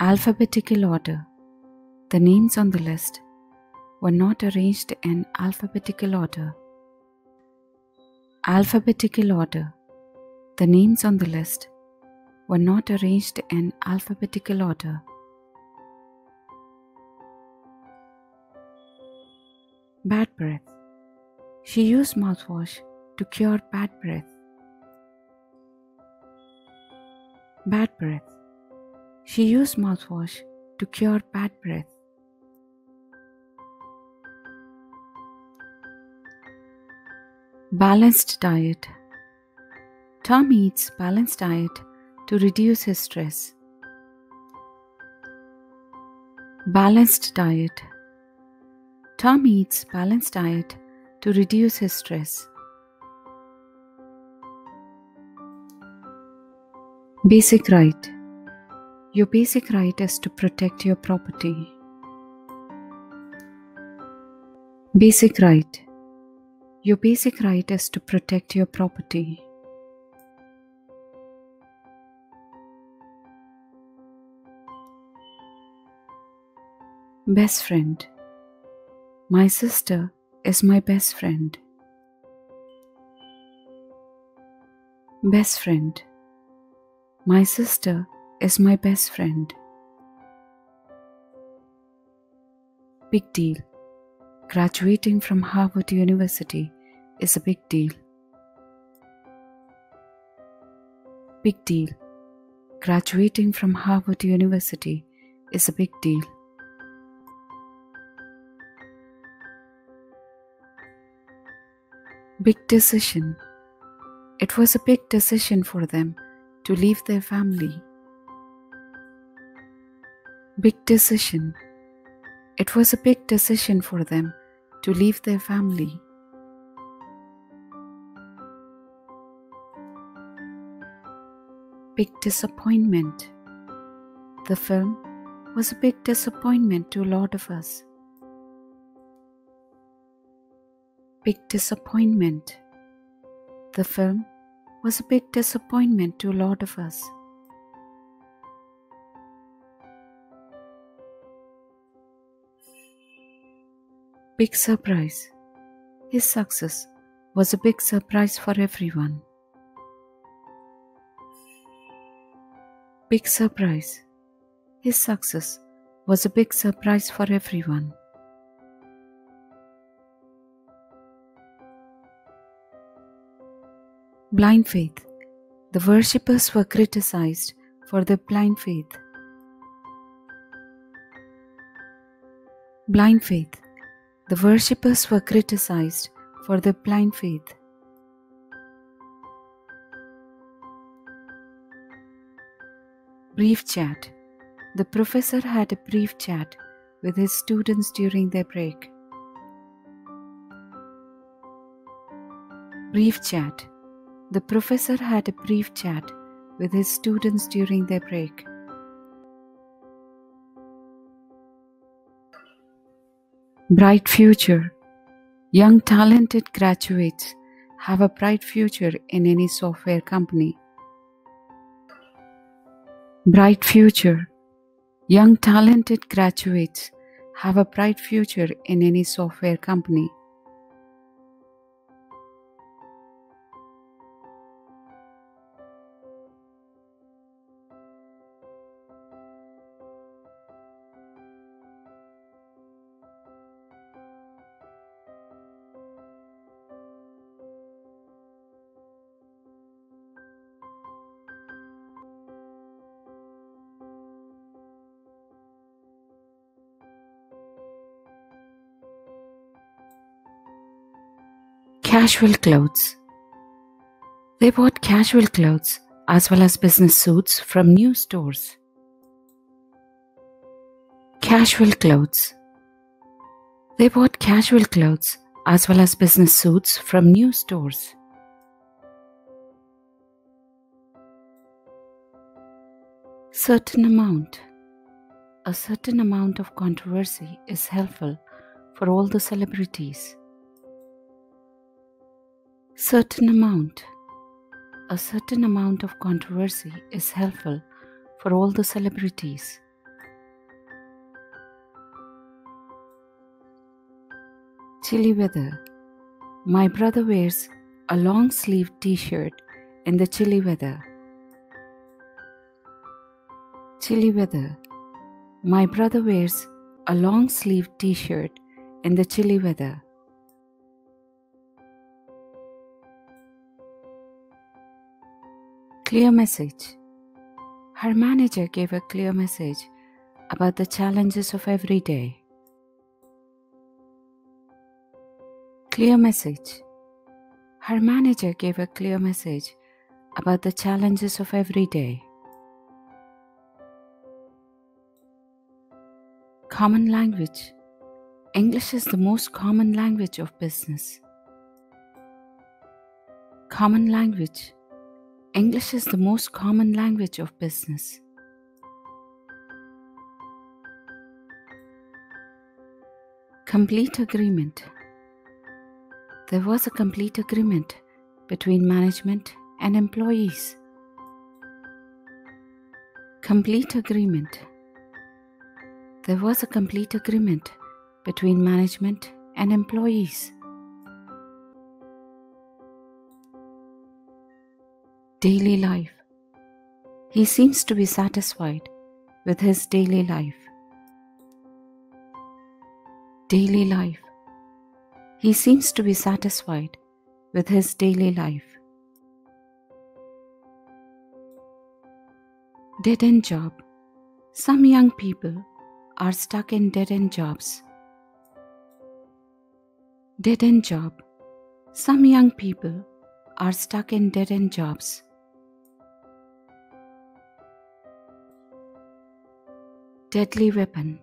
Alphabetical order. The names on the list were not arranged in alphabetical order. Alphabetical order. The names on the list were not arranged in alphabetical order. Bad breath. She used mouthwash to cure bad breath. Bad breath. She used mouthwash to cure bad breath. Balanced diet. Tom eats balanced diet to reduce his stress. Balanced diet. Tom eats balanced diet to reduce his stress. Basic right. Your basic right is to protect your property. Basic right. Your basic right is to protect your property. Best friend. My sister is my best friend. Best friend. My sister is my best friend. Big deal. Graduating from Harvard University is a big deal. Big deal. Graduating from Harvard University is a big deal. Big decision. It was a big decision for them to leave their family. Big decision. It was a big decision for them to leave their family. Big disappointment. The film was a big disappointment to a lot of us. Big disappointment. The film was a big disappointment to a lot of us. Big surprise. His success was a big surprise for everyone. Big surprise. His success was a big surprise for everyone. Blind faith. The worshippers were criticized for their blind faith. Blind faith. The worshippers were criticized for their blind faith. Brief chat. The professor had a brief chat with his students during their break. Brief chat. The professor had a brief chat with his students during their break. Bright future. Young talented graduates have a bright future in any software company. Bright future. Young talented graduates have a bright future in any software company. Casual clothes. They bought casual clothes as well as business suits from new stores. Casual clothes. They bought casual clothes as well as business suits from new stores. Certain amount. A certain amount of controversy is helpful for all the celebrities. Certain amount. A certain amount of controversy is helpful for all the celebrities. chilly weather. My brother wears a long-sleeved t-shirt in the chilly weather. Chilly weather. My brother wears a long-sleeved t-shirt in the chilly weather. Clear message. Her manager gave a clear message about the challenges of every day. Clear message. Her manager gave a clear message about the challenges of every day. Common language. English is the most common language of business. Common language. English is the most common language of business. Complete agreement. There was a complete agreement between management and employees. Complete agreement. There was a complete agreement between management and employees. Daily life. He seems to be satisfied with his daily life. Daily life. He seems to be satisfied with his daily life. Dead-end job. Some young people are stuck in dead-end jobs. Dead-end job. Some young people are stuck in dead-end jobs. Deadly weapon.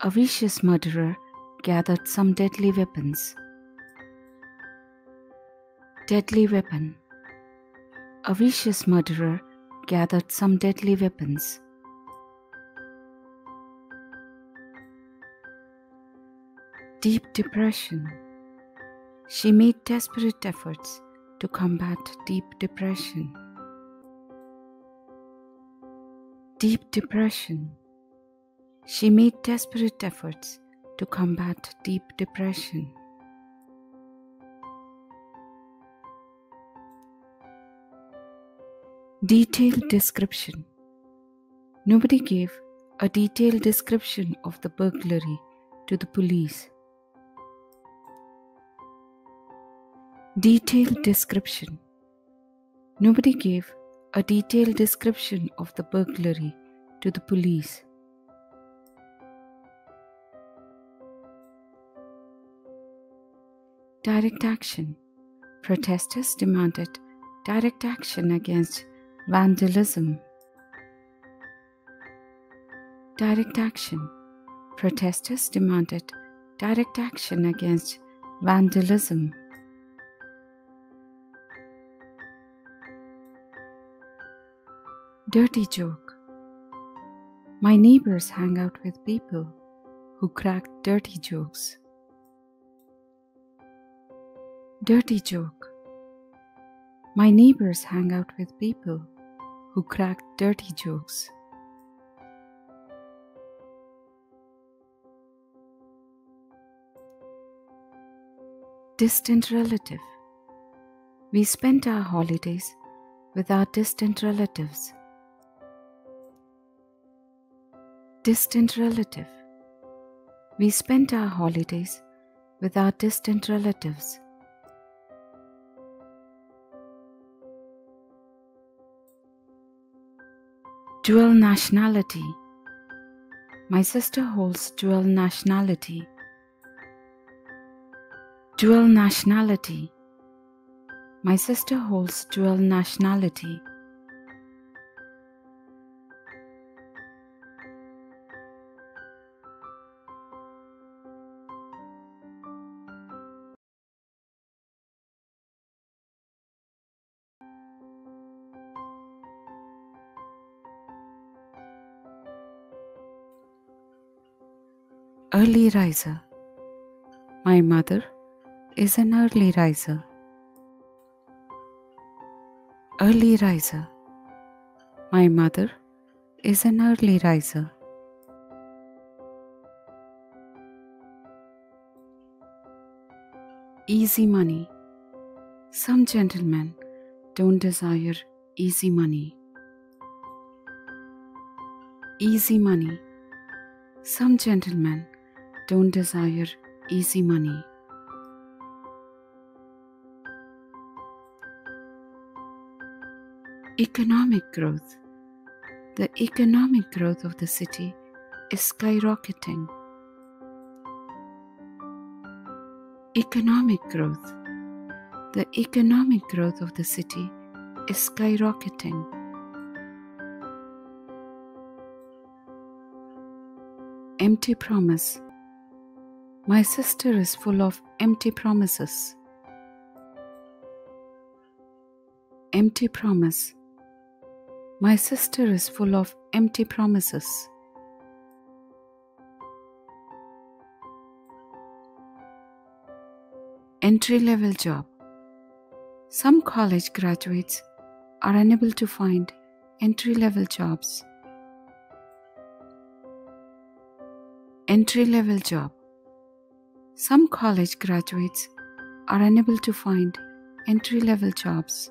A vicious murderer gathered some deadly weapons. Deadly weapon. A vicious murderer gathered some deadly weapons. Deep depression. She made desperate efforts to combat deep depression. Deep depression. She made desperate efforts to combat deep depression. Detailed description. Nobody gave a detailed description of the burglary to the police. Detailed description. Nobody gave a detailed description of the burglary to the police. Direct action. Protesters demanded direct action against vandalism. Direct action. Protesters demanded direct action against vandalism. Dirty joke. My neighbors hang out with people who crack dirty jokes. Dirty joke. My neighbors hang out with people who crack dirty jokes. Distant relative. We spent our holidays with our distant relatives. Distant relative. We spent our holidays with our distant relatives. Dual nationality. My sister holds dual nationality. Dual nationality. My sister holds dual nationality. Early riser. My mother is an early riser. Early riser. My mother is an early riser. easy money. Some gentlemen don't desire easy money. Easy money. Some gentlemen don't desire easy money. Economic growth. The economic growth of the city is skyrocketing. Economic growth. The economic growth of the city is skyrocketing. Empty promise. My sister is full of empty promises. Empty promise. My sister is full of empty promises. Entry-level job. Some college graduates are unable to find entry-level jobs. Entry-level job. Some college graduates are unable to find entry-level jobs.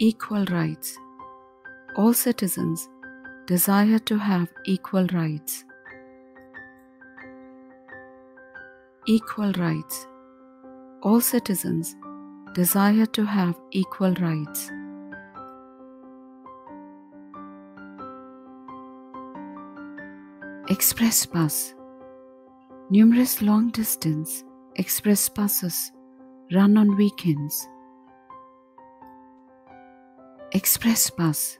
Equal rights. All citizens desire to have equal rights. Equal rights. All citizens desire to have equal rights. Express bus. Numerous long-distance express buses run on weekends. Express bus.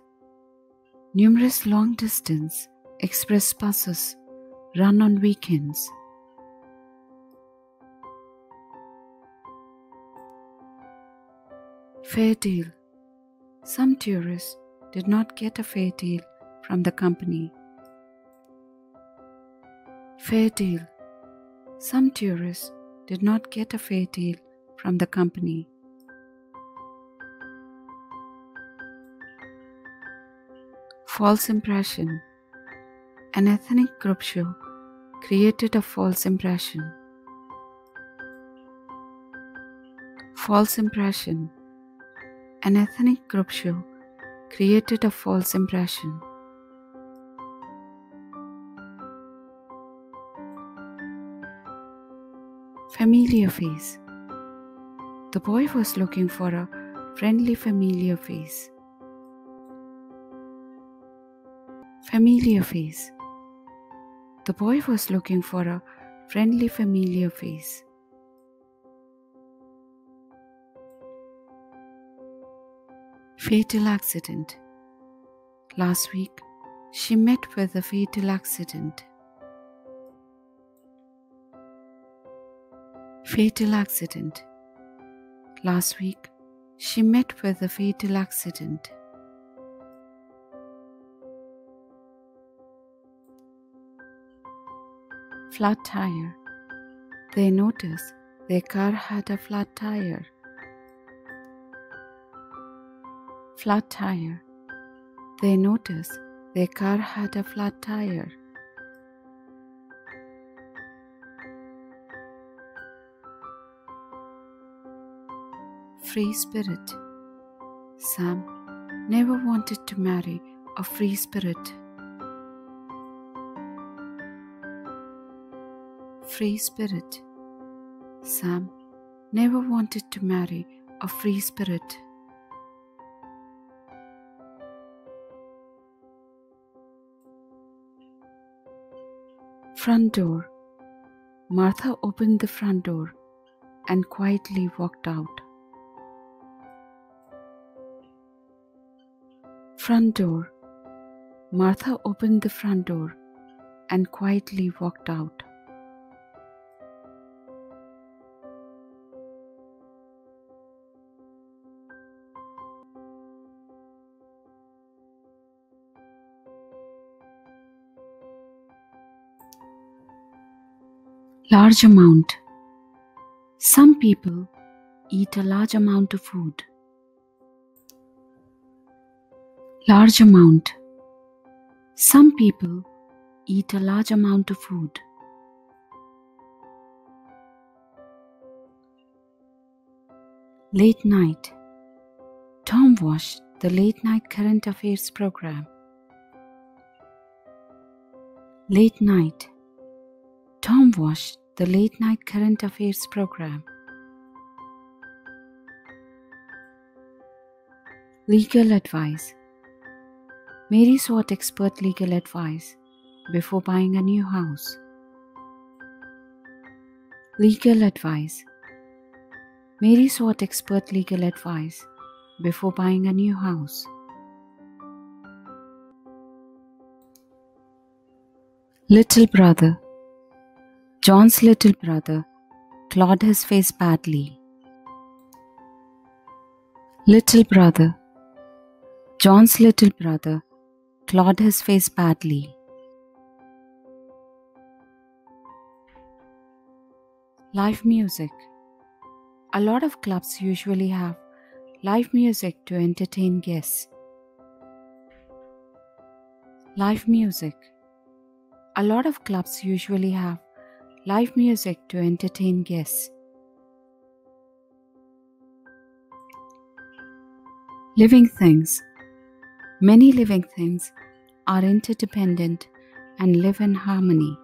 Numerous long-distance express buses run on weekends. Fair deal. Some tourists did not get a fair deal from the company. Fair deal. Some tourists did not get a fair deal from the company. False impression. An ethnic group show created a false impression. False impression. An ethnic group show created a false impression. Familiar face. The boy was looking for a friendly familiar face. Familiar face. The boy was looking for a friendly familiar face. Fatal accident. Last week, she met with a fatal accident. Fatal accident. Last week, she met with a fatal accident. Flat tire. They noticed their car had a flat tire. Flat tire. They noticed their car had a flat tire. Free spirit. Sam never wanted to marry a free spirit. Free spirit. Sam never wanted to marry a free spirit. Front door. Martha opened the front door and quietly walked out. Front door. Martha opened the front door and quietly walked out. Large amount. Some people eat a large amount of food. Large amount. Some people eat a large amount of food. Late night. Tom watched the late night current affairs program. Late night. Tom watched the late night current affairs program. Legal advice. Mary sought expert legal advice before buying a new house. Legal advice. Mary sought expert legal advice before buying a new house. Little brother. John's little brother clawed his face badly. Little brother. John's little brother clawed his face badly. Live music. A lot of clubs usually have live music to entertain guests. Live music. A lot of clubs usually have live music to entertain guests. Living things. Many living things are interdependent and live in harmony.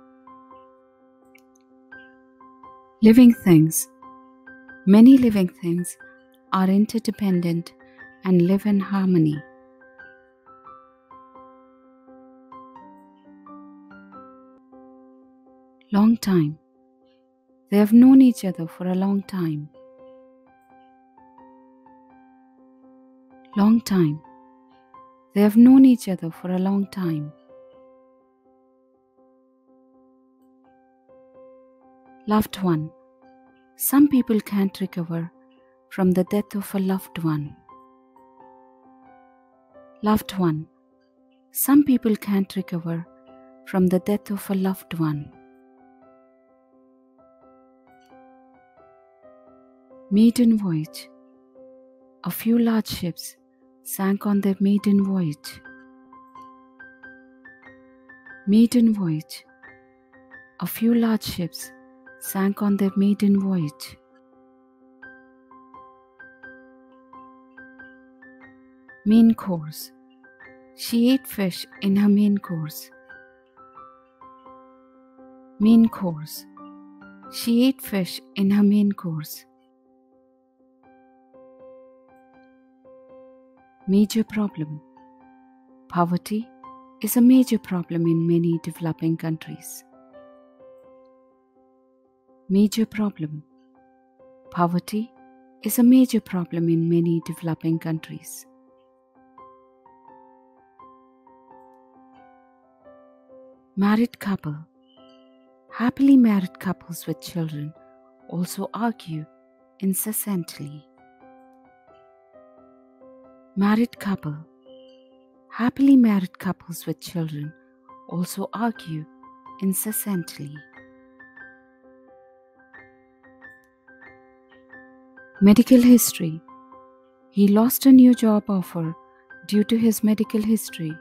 Living things. Many living things are interdependent and live in harmony. Long time. They have known each other for a long time. Long time. They have known each other for a long time. Loved one. Some people can't recover from the death of a loved one. Loved one. Some people can't recover from the death of a loved one. Maiden voyage. A few large ships sank on their maiden voyage. Maiden voyage. A few large ships sank on their maiden voyage. Main course. She ate fish in her main course. Main course. She ate fish in her main course. Major problem. Poverty is a major problem in many developing countries. Major problem. Poverty is a major problem in many developing countries. Married couple. Happily married couples with children also argue incessantly. Married couple. Happily married couples with children also argue incessantly. Medical history. He lost a new job offer due to his medical history.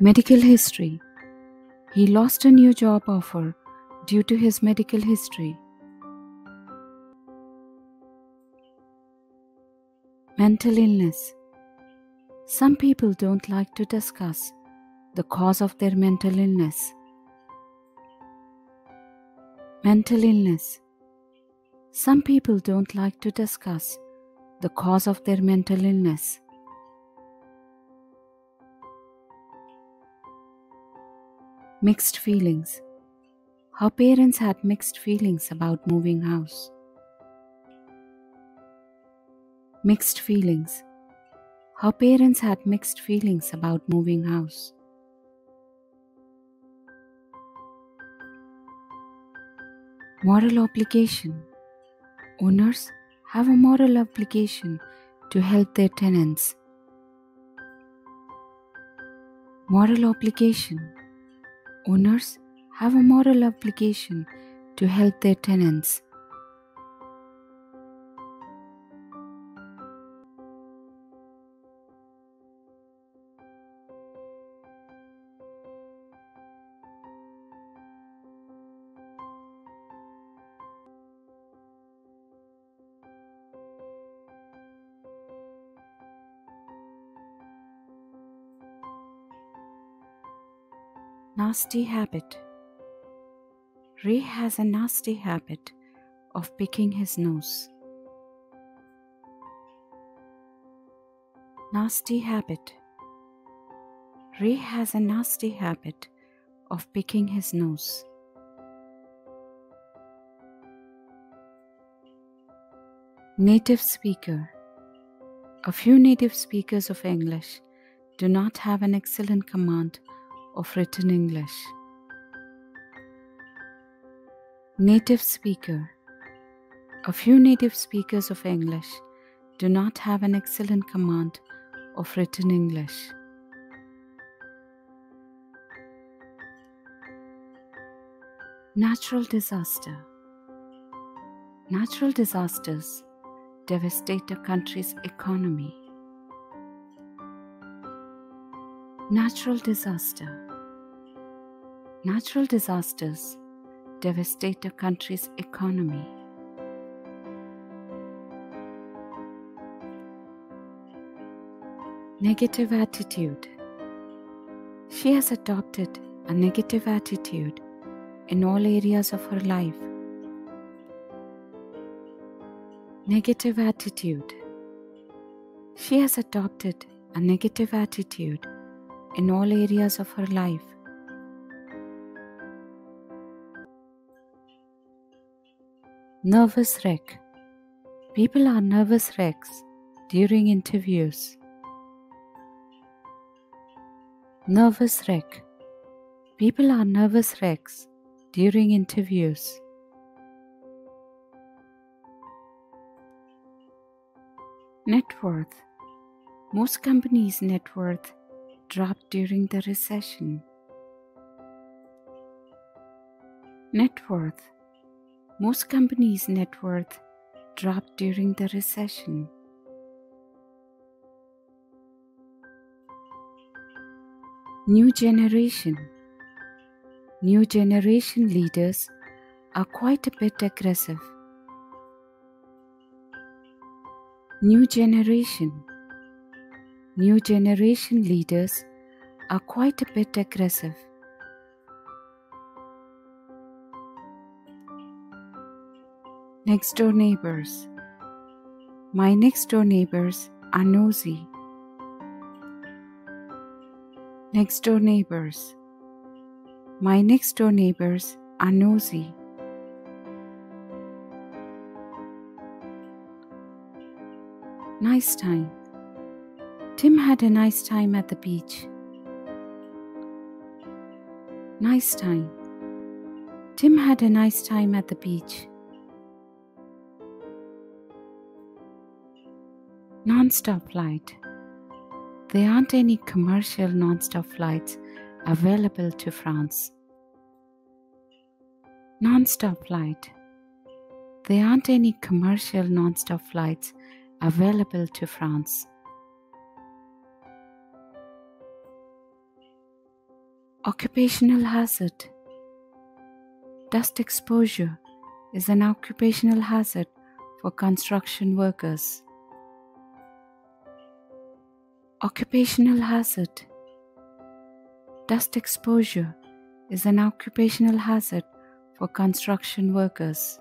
Medical history. He lost a new job offer due to his medical history. Mental illness. Some people don't like to discuss the cause of their mental illness. Mental illness. Some people don't like to discuss the cause of their mental illness. Mixed feelings. Her parents had mixed feelings about moving house. Mixed feelings. Her parents had mixed feelings about moving house. Moral obligation. Owners have a moral obligation to help their tenants. Moral obligation. Owners have a moral obligation to help their tenants. nasty habit. Ray has a nasty habit of picking his nose. Nasty habit. Ray has a nasty habit of picking his nose. Native speaker. A few native speakers of English do not have an excellent command of written English. Native speaker. A few native speakers of English do not have an excellent command of written English. Natural disaster. Natural disasters devastate a country's economy. Natural disaster. Natural disasters devastate a country's economy. Negative attitude. She has adopted a negative attitude in all areas of her life. Negative attitude. She has adopted a negative attitude in all areas of her life. Nervous wreck. People are nervous wrecks during interviews. Nervous wreck. People are nervous wrecks during interviews. Net worth. Most companies' net worth dropped during the recession. Net worth. Most companies' net worth dropped during the recession. New generation. New generation leaders are quite a bit aggressive. New generation. New generation leaders are quite a bit aggressive. Next door neighbors. My next door neighbors are nosy. Next door neighbors. My next door neighbors are nosy. Nice time. Tim had a nice time at the beach. Nice time. Tim had a nice time at the beach. Non-stop flight. There aren't any commercial non-stop flights available to France. Non-stop flight. There aren't any commercial non-stop flights available to France. Occupational hazard. Dust exposure is an occupational hazard for construction workers. Occupational hazard. Dust exposure is an occupational hazard for construction workers.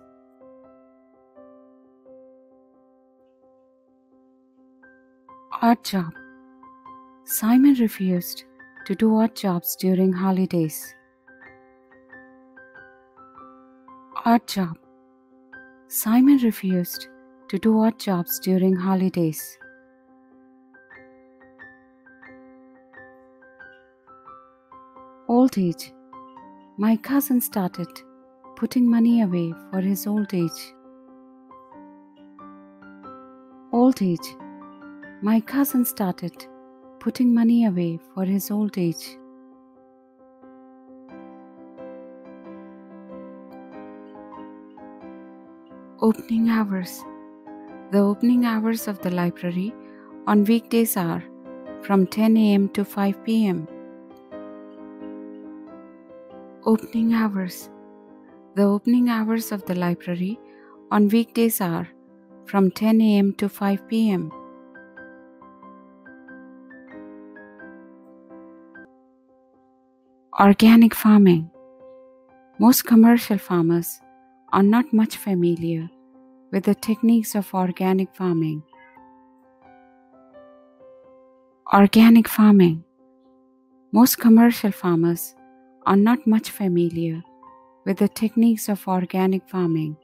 Odd job. Simon refused to do odd jobs during holidays. Odd job. Simon refused to do odd jobs during holidays. Old age. My cousin started putting money away for his old age. Old age. My cousin started putting money away for his old age. Opening hours. The opening hours of the library on weekdays are from 10 a.m. to 5 p.m. Opening hours. The opening hours of the library on weekdays are from 10 a.m. to 5 p.m. Organic farming. Most commercial farmers are not much familiar with the techniques of organic farming. Organic farming. Most commercial farmers are not much familiar with the techniques of organic farming.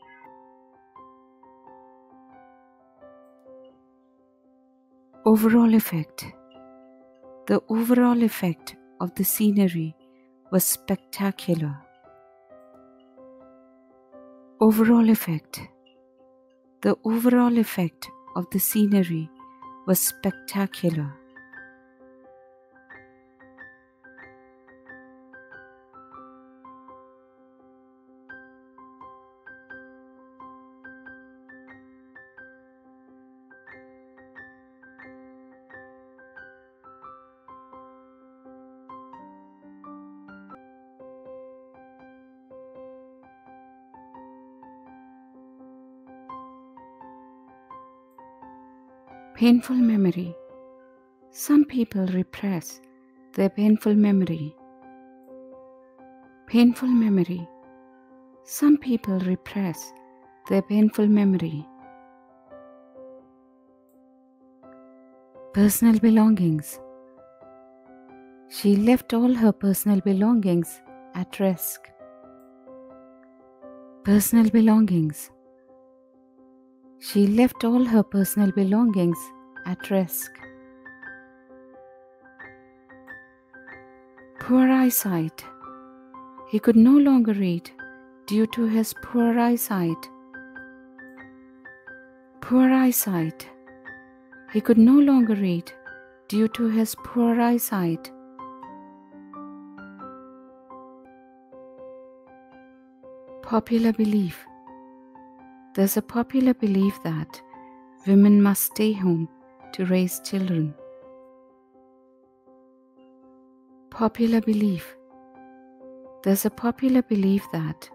Overall effect. The overall effect of the scenery was spectacular. Overall effect. The overall effect of the scenery was spectacular. Painful memory. Some people repress their painful memory. Painful memory. Some people repress their painful memory. Personal belongings. She left all her personal belongings at risk. Personal belongings. She left all her personal belongings at risk. Poor eyesight. He could no longer read due to his poor eyesight. Poor eyesight. He could no longer read due to his poor eyesight. Popular belief. There's a popular belief that women must stay home to raise children. Popular belief. There's a popular belief that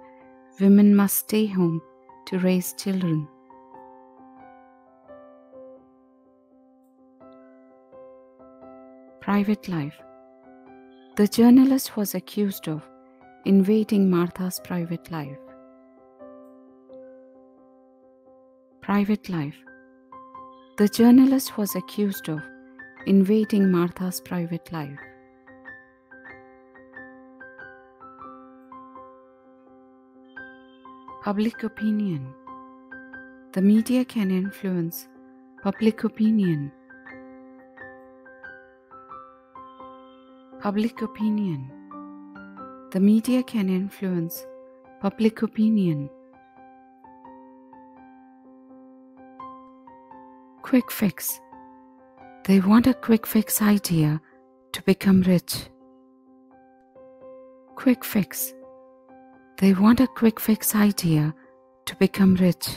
women must stay home to raise children. Private life. The journalist was accused of invading Martha's private life. Private life. The journalist was accused of invading Martha's private life. Public opinion. The media can influence public opinion. Public opinion. The media can influence public opinion. Quick fix. They want a quick fix idea to become rich. Quick fix. They want a quick fix idea to become rich.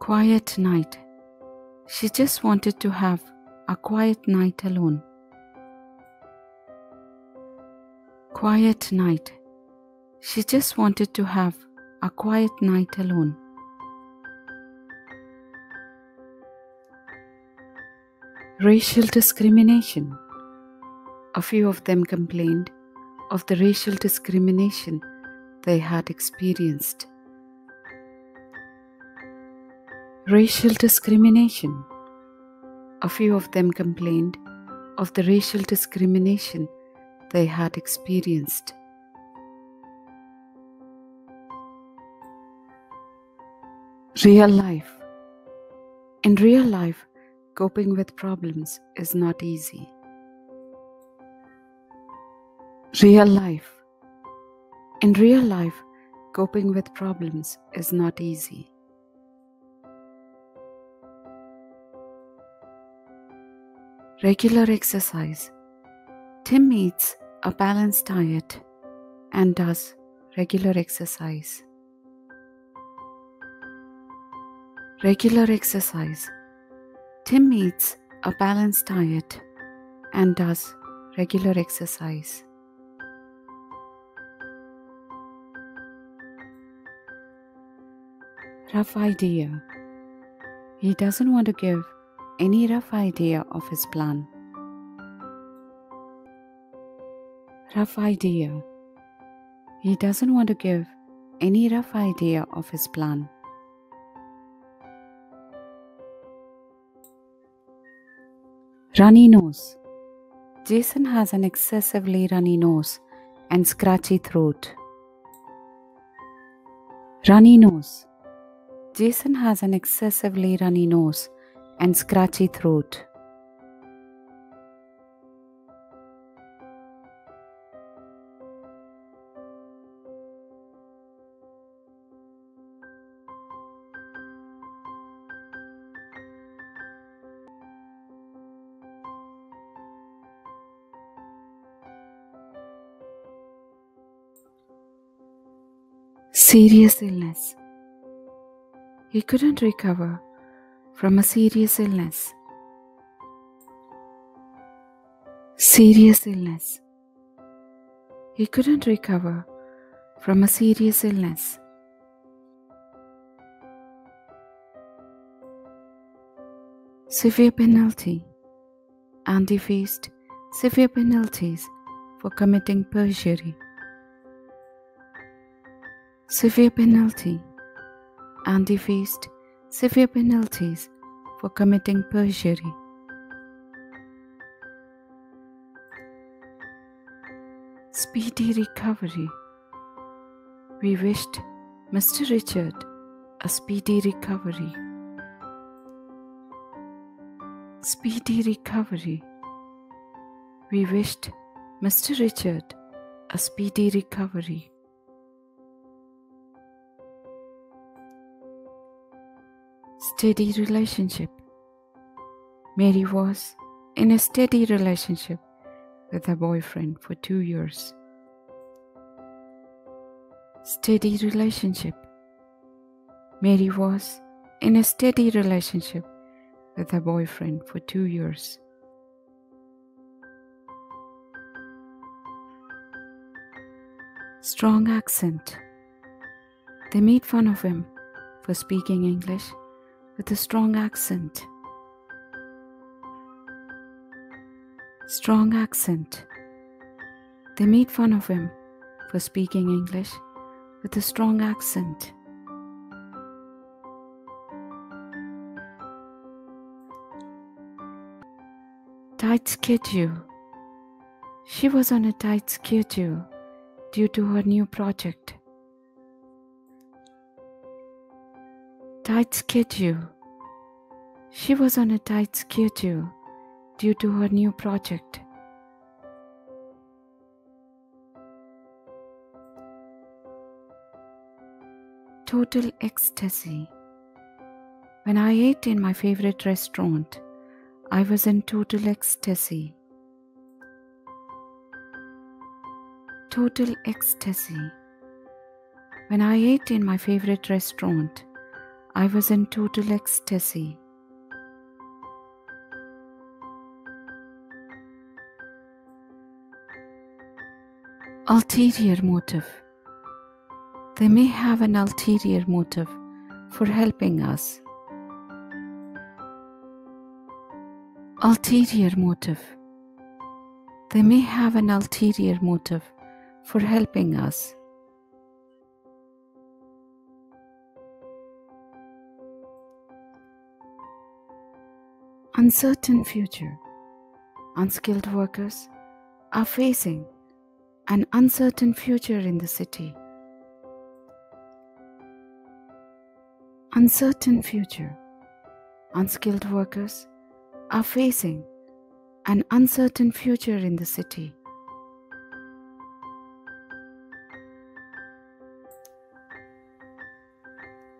Quiet night. She just wanted to have a quiet night alone. Quiet night. She just wanted to have a quiet night alone. Racial discrimination. A few of them complained of the racial discrimination they had experienced. Racial discrimination. A few of them complained of the racial discrimination they had experienced. Real life. In real life, coping with problems is not easy. Real life. In real life, coping with problems is not easy. Regular exercise. Tim eats a balanced diet and does regular exercise. Regular exercise. Tim eats a balanced diet and does regular exercise. Rough idea. He doesn't want to give any rough idea of his plan. Rough idea. He doesn't want to give any rough idea of his plan. Runny nose. Jason has an excessively runny nose and scratchy throat. Runny nose. Jason has an excessively runny nose and scratchy throat. Serious illness. He couldn't recover from a serious illness. Serious illness. He couldn't recover from a serious illness. Severe penalty. Andy faced severe penalties for committing perjury. Severe penalty. Andy faced severe penalties for committing perjury. Speedy recovery. We wished Mr. Richard a speedy recovery. Speedy recovery. We wished Mr. Richard a speedy recovery. Steady relationship. Mary was in a steady relationship with her boyfriend for 2 years. Steady relationship. Mary was in a steady relationship with her boyfriend for 2 years. Strong accent. They made fun of him for speaking English with a strong accent. Strong accent. They made fun of him for speaking English with a strong accent. Tight schedule. She was on a tight schedule due to her new project. Tight schedule. She was on a tight schedule due to her new project. Total ecstasy. When I ate in my favorite restaurant, I was in total ecstasy. Total ecstasy. When I ate in my favorite restaurant, I was in total ecstasy. Ulterior motive. They may have an ulterior motive for helping us. Ulterior motive. They may have an ulterior motive for helping us. Uncertain future. Unskilled workers are facing an uncertain future in the city. Uncertain future. Unskilled workers are facing an uncertain future in the city.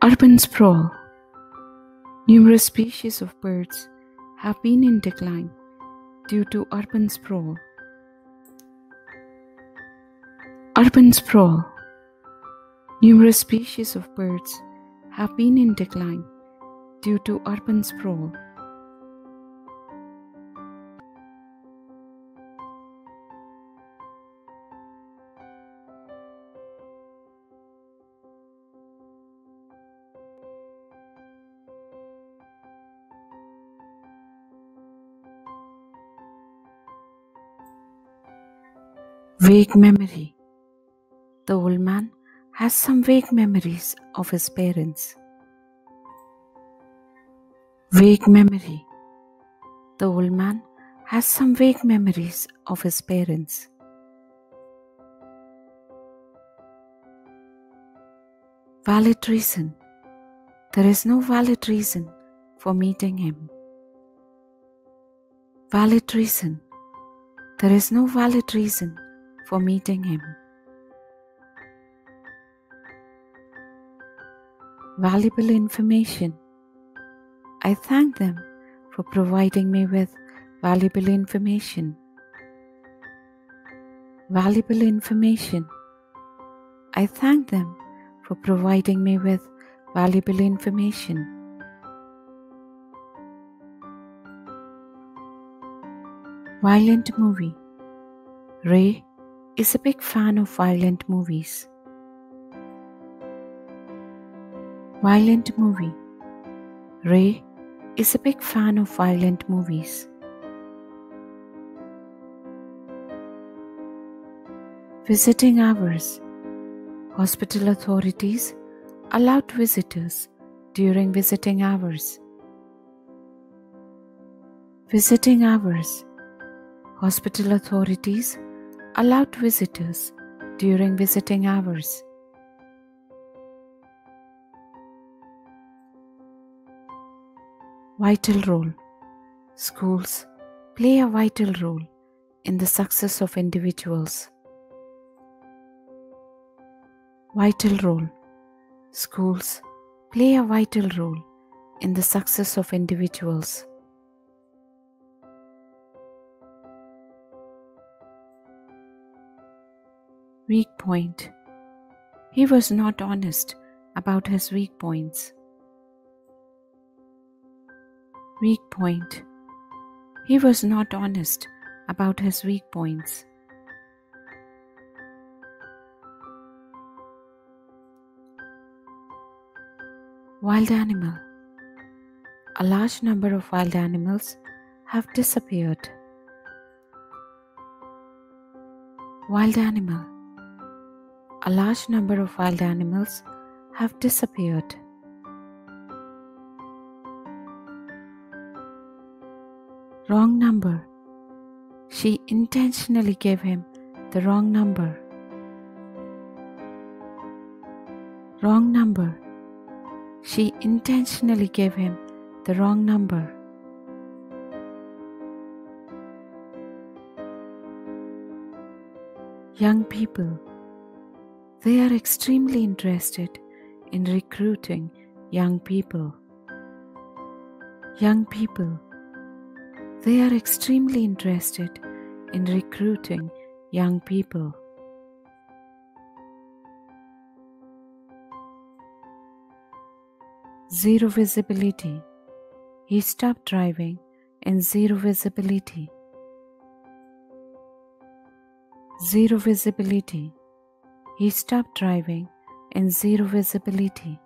Urban sprawl. Numerous species of birds have been in decline due to urban sprawl. Urban sprawl. Numerous species of birds have been in decline due to urban sprawl. Vague memory. The old man has some vague memories of his parents. Vague memory. The old man has some vague memories of his parents. Valid reason. There is no valid reason for meeting him. Valid reason. There is no valid reason for meeting him. Valuable information. I thank them for providing me with valuable information. Valuable information. I thank them for providing me with valuable information. Violent movie. Ray is a big fan of violent movies. Violent movie. Ray is a big fan of violent movies. Visiting hours. Hospital authorities allowed visitors during visiting hours. Visiting hours. Hospital authorities allowed visitors during visiting hours. Vital role. Schools play a vital role in the success of individuals. Vital role. Schools play a vital role in the success of individuals. Weak point. He was not honest about his weak points. Weak point. He was not honest about his weak points. Wild animal. A large number of wild animals have disappeared. Wild animal. A large number of wild animals have disappeared. Wrong number. She intentionally gave him the wrong number. Wrong number. She intentionally gave him the wrong number. Young people. They are extremely interested in recruiting young people. Young people. They are extremely interested in recruiting young people. Zero visibility. He stopped driving in zero visibility. Zero visibility. He stopped driving in zero visibility.